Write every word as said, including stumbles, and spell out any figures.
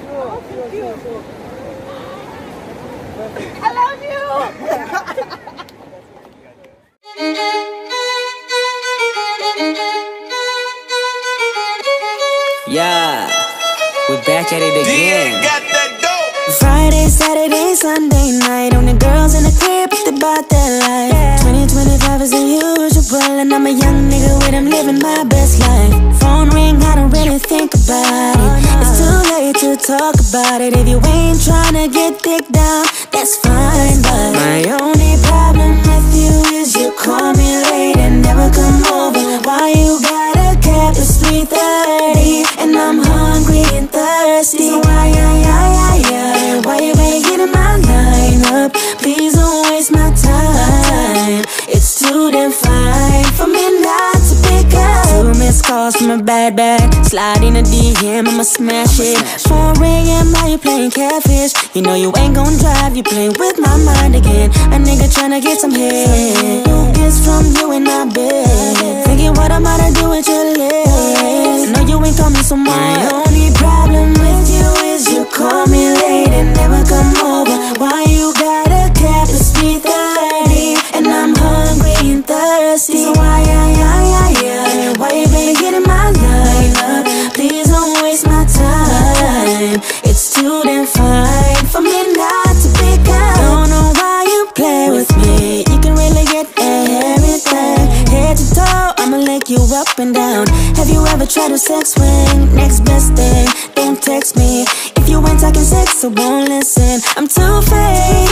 I love you! Yeah, we're back at it again. Got that dope. Friday, Saturday, Sunday night. Only girls in the crib, but they bought that life. Yeah. twenty twenty-five is the usual, and I'm a young nigga with him living my best life. Phone ring, I don't really think about it. It's too late to talk about it. If you ain't trying to get dick down, that's fine. But my only problem with you is you call me late and never come over. Why you gotta cap? It's three thirty. I'm hungry and thirsty. So why, yeah, yeah, yeah, yeah. Why you ain't getting my line up? Please don't waste my time. It's too damn fine for me not to pick up. Two missed calls from a bad bag. Slide in a D M, I'ma smash it. four A M, now you playing catfish. You know you ain't gon' drive, you playing with my mind again. A nigga tryna get some head. New gifts from you in my bed. Thinking what I'm gonna do with your lips. No, you ain't coming so much. My only problem with you is you call me late and never come over. Why you gotta cap? It's three thirty and I'm hungry and thirsty. So why, yeah, yeah, yeah, yeah. Why you been getting my line up? Please don't waste my time. It's too damn fine for me not to pick up. Don't know why you play with me. You can really get everything. Head to toe, I'ma lick you up and down. Have you ever tried to sex swing? Next best thing, don't text me. If you ain't talking sex, I won't listen. I'm too fake.